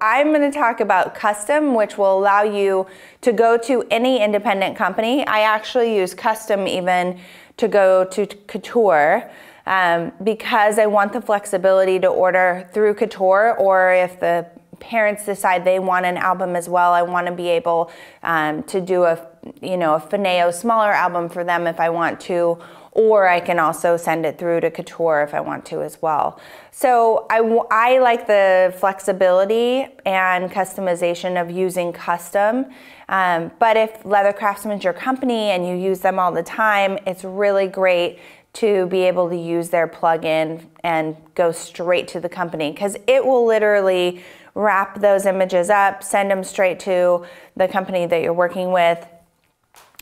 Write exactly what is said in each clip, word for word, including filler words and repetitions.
I'm going to talk about custom, which will allow you to go to any independent company. I actually use custom even to go to Couture um, because I want the flexibility to order through Couture, or if the parents decide they want an album as well, I want to be able um, to do a, you know, a Finao smaller album for them if I want to, or I can also send it through to Couture if I want to as well. So I, I like the flexibility and customization of using custom, um, but if Leather Craftsman's your company and you use them all the time, it's really great to be able to use their plugin and go straight to the company, because it will literally wrap those images up, send them straight to the company that you're working with,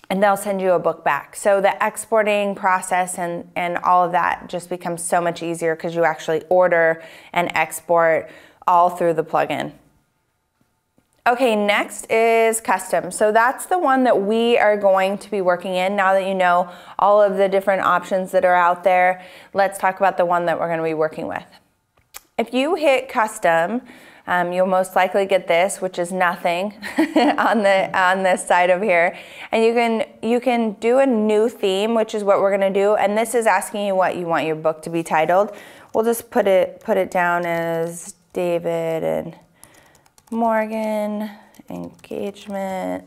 and they'll send you a book back. So the exporting process and, and all of that just becomes so much easier because you actually order and export all through the plugin. Okay, next is custom. So that's the one that we are going to be working in. Now that you know all of the different options that are out there, let's talk about the one that we're going to be working with. If you hit custom, Um, you'll most likely get this, which is nothing on the on this side of here, and you can you can do a new theme, which is what we're going to do. And this is asking you what you want your book to be titled. We'll just put it put it down as David and Morgan engagement,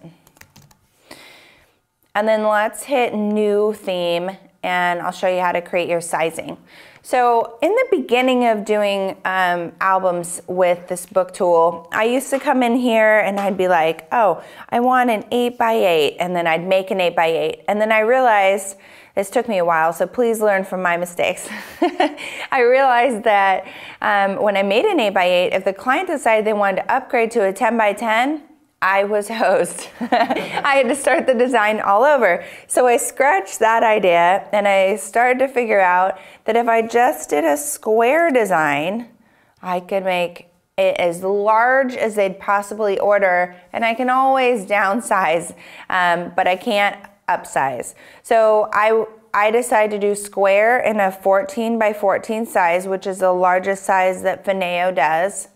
and then let's hit new theme, and I'll show you how to create your sizing. So in the beginning of doing um, albums with this book tool, I used to come in here and I'd be like, oh, I want an eight by eight, and then I'd make an eight by eight. And then I realized, this took me a while, so please learn from my mistakes. I realized that um, when I made an eight by eight, if the client decided they wanted to upgrade to a ten by ten, I was hosed. I had to start the design all over. So I scratched that idea and I started to figure out that if I just did a square design, I could make it as large as they'd possibly order, and I can always downsize, um, but I can't upsize. So I, I decided to do square in a fourteen by fourteen size, which is the largest size that Finao does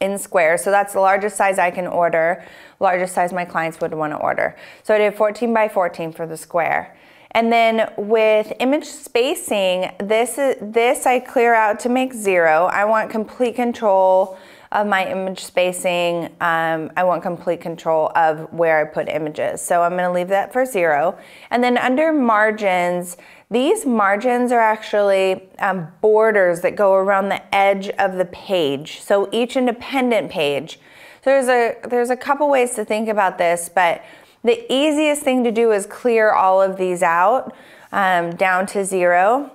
in square. So that's the largest size I can order, largest size my clients would want to order. So I did fourteen by fourteen for the square. And then with image spacing, this, is, this I clear out to make zero. I want complete control of my image spacing. Um, I want complete control of where I put images. So I'm gonna leave that for zero. And then under margins, these margins are actually um, borders that go around the edge of the page, so each independent page. So there's a, there's a couple ways to think about this, but the easiest thing to do is clear all of these out um, down to zero,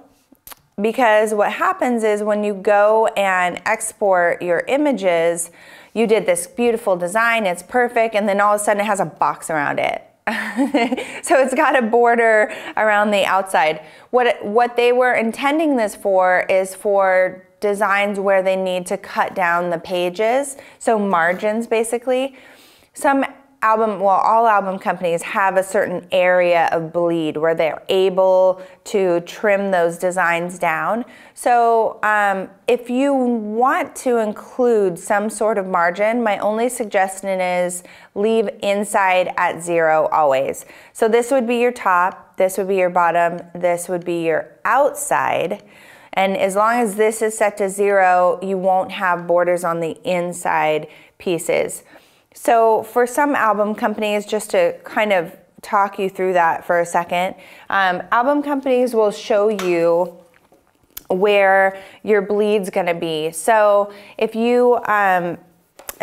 because what happens is when you go and export your images, you did this beautiful design, it's perfect, and then all of a sudden it has a box around it. So it's got a border around the outside. What, what they were intending this for is for designs where they need to cut down the pages, so margins basically. Some album, well, all album companies have a certain area of bleed where they're able to trim those designs down. So um, if you want to include some sort of margin, my only suggestion is leave inside at zero always. So this would be your top, this would be your bottom, this would be your outside. And as long as this is set to zero, you won't have borders on the inside pieces. So for some album companies, just to kind of talk you through that for a second, um, album companies will show you where your bleed's gonna be. So if you, um,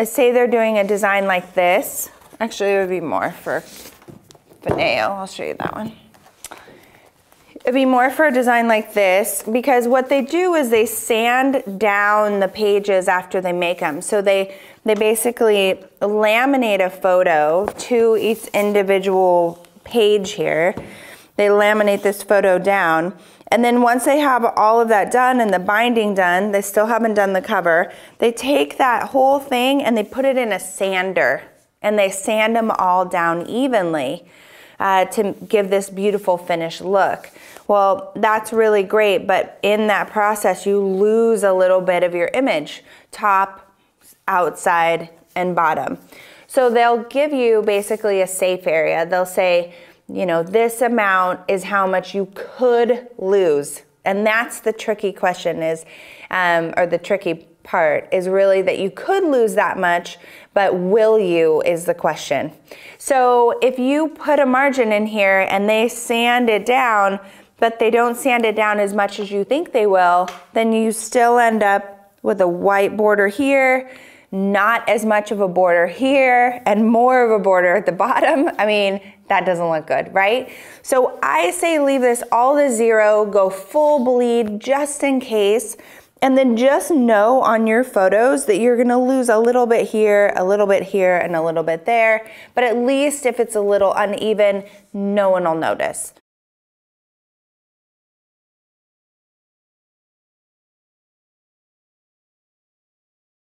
say they're doing a design like this, actually it would be more for Finao, I'll show you that one. It'd be more for a design like this, because what they do is they sand down the pages after they make them. So they, they basically laminate a photo to each individual page here. They laminate this photo down. And then once they have all of that done and the binding done, they still haven't done the cover, they take that whole thing and they put it in a sander. And they sand them all down evenly. Uh, to give this beautiful finished look. Well, that's really great, but in that process, you lose a little bit of your image. Top, outside, and bottom. So they'll give you basically a safe area. They'll say, you know, this amount is how much you could lose. And that's the tricky question is, um, or the tricky part is really that you could lose that much, but will you is the question. So if you put a margin in here and they sand it down, but they don't sand it down as much as you think they will, then you still end up with a white border here, not as much of a border here, and more of a border at the bottom. I mean, that doesn't look good, right? So I say leave this all to zero, go full bleed just in case. And then just know on your photos that you're gonna lose a little bit here, a little bit here, and a little bit there. But at least if it's a little uneven, no one will notice.